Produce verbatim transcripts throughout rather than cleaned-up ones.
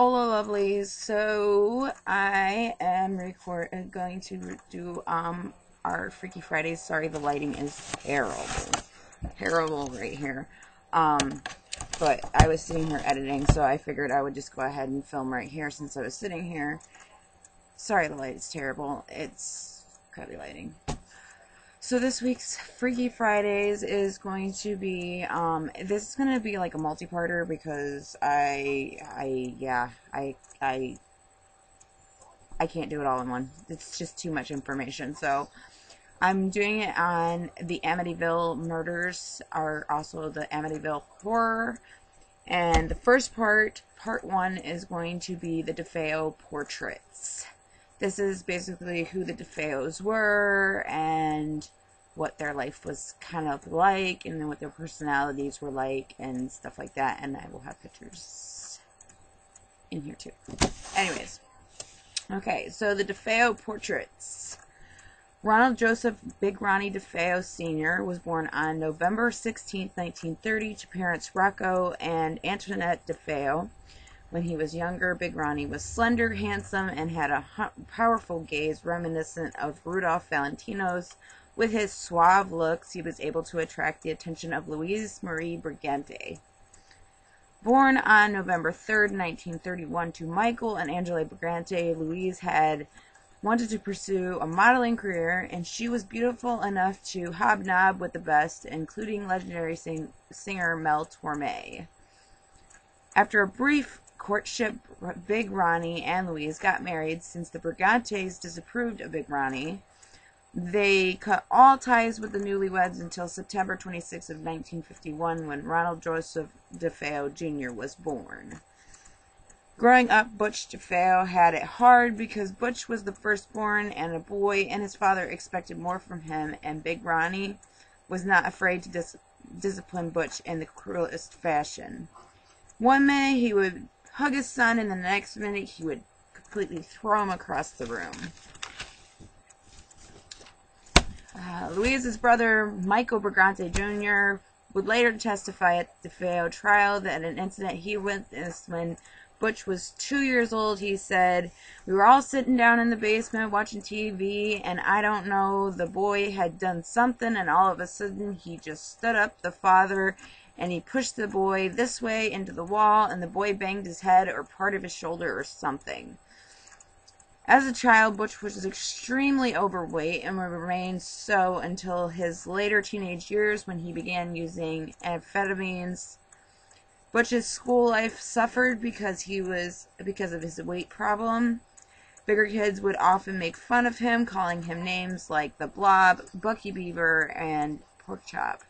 Hola lovelies, so I am record going to do um our Freaky Fridays. Sorry, the lighting is terrible, terrible right here. Um, but I was sitting here editing, so I figured I would just go ahead and film right here since I was sitting here. Sorry, the light is terrible. It's crappy lighting. So this week's Freaky Fridays is going to be, um, this is going to be like a multi-parter because I, I, yeah, I, I, I can't do it all in one. It's just too much information. So I'm doing it on the Amityville murders, are also the Amityville horror. And the first part, part one, is going to be the DeFeo portraits. This is basically who the DeFeos were and what their life was kind of like, and then what their personalities were like and stuff like that. And I will have pictures in here too. Anyways, okay, so the DeFeo portraits. Ronald Joseph Big Ronnie DeFeo Senior was born on November sixteenth, nineteen thirty, to parents Rocco and Antoinette DeFeo. When he was younger, Big Ronnie was slender, handsome, and had a powerful gaze reminiscent of Rudolph Valentino's. With his suave looks, he was able to attract the attention of Louise Marie Brigante. Born on November third, nineteen thirty-one, to Michael and Angela Brigante, Louise had wanted to pursue a modeling career, and she was beautiful enough to hobnob with the best, including legendary sing singer Mel Torme. After a brief courtship, Big Ronnie and Louise got married. Since the Brigantes disapproved of Big Ronnie, they cut all ties with the newlyweds until September twenty-sixth of nineteen fifty-one, when Ronald Joseph DeFeo Junior was born. Growing up, Butch DeFeo had it hard because Butch was the firstborn and a boy, and his father expected more from him, and Big Ronnie was not afraid to dis discipline Butch in the cruelest fashion. One minute he would hug his son, and the next minute he would completely throw him across the room. Uh, Louise's brother, Michael Brigante Junior, would later testify at the DeFeo trial that an incident he witnessed when Butch was two years old. He said, "We were all sitting down in the basement watching T V, and I don't know, the boy had done something, and all of a sudden he just stood up, the father, and he pushed the boy this way into the wall, and the boy banged his head or part of his shoulder or something." As a child, Butch was extremely overweight and would remain so until his later teenage years, when he began using amphetamines. Butch's school life suffered because he was because of his weight problem. Bigger kids would often make fun of him, calling him names like the Blob, Bucky Beaver, and Pork Chop.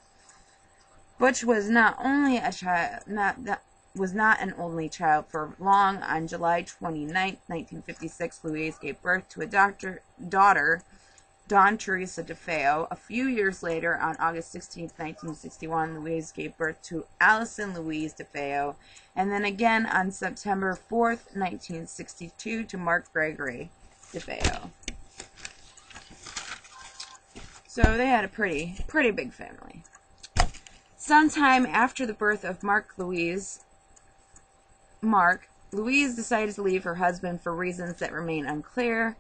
Butch was not only a child, not, not was not an only child for long. On July twenty-ninth, nineteen fifty-six, Louise gave birth to a doctor, daughter, Don Teresa DeFeo. A few years later, on August sixteenth, nineteen sixty-one, Louise gave birth to Allison Louise DeFeo, and then again on September fourth, nineteen sixty-two, to Mark Gregory DeFeo. So they had a pretty, pretty big family. Sometime after the birth of Mark Louise, Mark, Louise decided to leave her husband for reasons that remain unclear.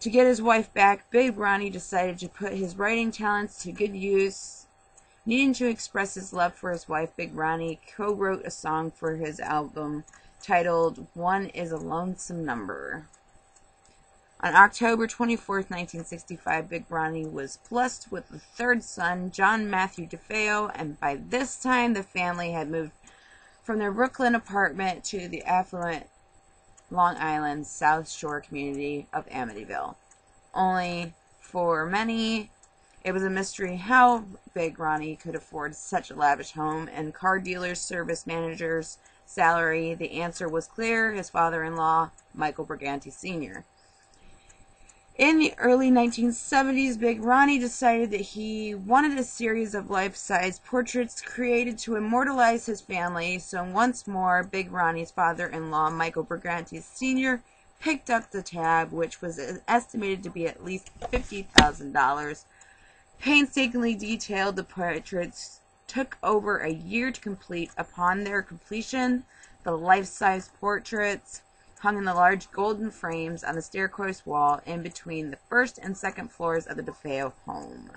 To get his wife back, Big Ronnie decided to put his writing talents to good use. Needing to express his love for his wife, Big Ronnie co-wrote a song for his album titled "One Is a Lonesome Number." On October twenty-fourth, nineteen sixty-five, Big Ronnie was blessed with the third son, John Matthew DeFeo, and by this time the family had moved from their Brooklyn apartment to the affluent Long Island South Shore community of Amityville. Only for many, it was a mystery how Big Ronnie could afford such a lavish home and car dealer's service manager's salary. The answer was clear: his father-in-law, Michael Brigante Senior In the early nineteen seventies, Big Ronnie decided that he wanted a series of life-size portraits created to immortalize his family, so once more, Big Ronnie's father-in-law, Michael Brigante Senior, picked up the tab, which was estimated to be at least fifty thousand dollars. Painstakingly detailed, the portraits took over a year to complete. Upon their completion, the life-size portraits hung in the large golden frames on the staircase wall in between the first and second floors of the DeFeo home.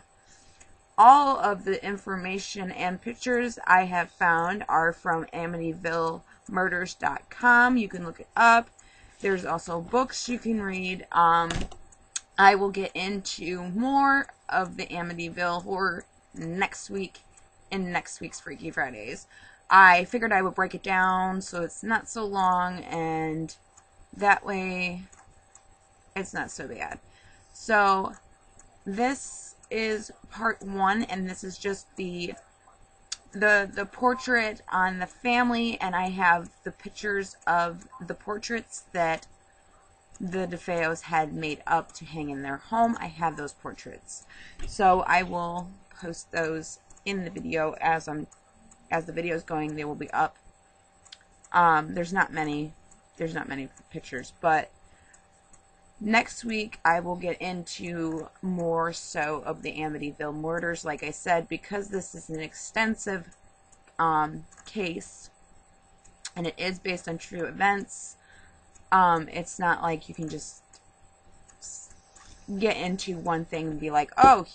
All of the information and pictures I have found are from Amityville murders dot com. You can look it up. There's also books you can read. Um, I will get into more of the Amityville horror next week in next week's Freaky Fridays. I figured I would break it down so it's not so long, and that way it's not so bad. So this is part one, and this is just the the the portrait on the family, and I have the pictures of the portraits that the DeFeos had made up to hang in their home. I have those portraits, so I will post those in the video as I'm as the video is going. They will be up. Um, there's not many there's not many pictures, but next week I will get into more so of the Amityville murders, like I said, because this is an extensive um, case, and it is based on true events. Um, it's not like you can just get into one thing and be like, oh,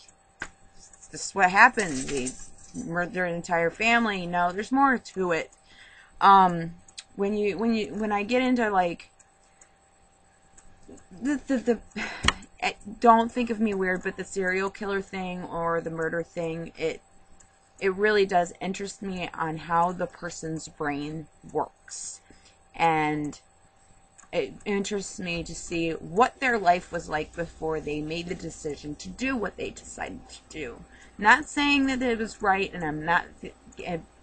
this is what happened. They murdered an entire family. No, there's more to it. Um, when you when you when I get into like The, the, the, don't think of me weird, but the serial killer thing or the murder thing, it it really does interest me on how the person's brain works, and it interests me to see what their life was like before they made the decision to do what they decided to do. Not saying that it was right, and I'm not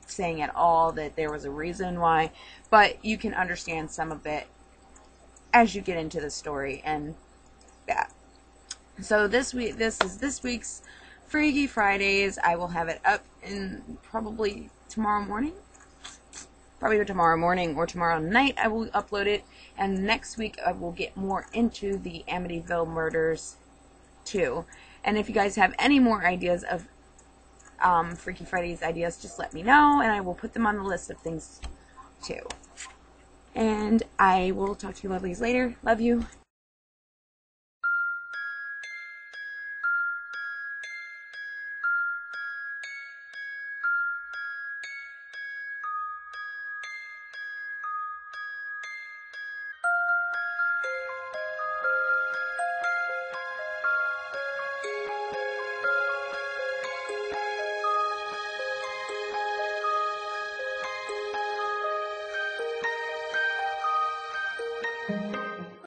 saying at all that there was a reason why, but you can understand some of it as you get into the story and that. So this week, this is this week's Freaky Fridays. I will have it up in probably tomorrow morning. Probably tomorrow morning or tomorrow night I will upload it. And next week I will get more into the Amityville murders too. And if you guys have any more ideas of um, Freaky Fridays ideas, just let me know and I will put them on the list of things too. And I will talk to you lovelies later. Love you.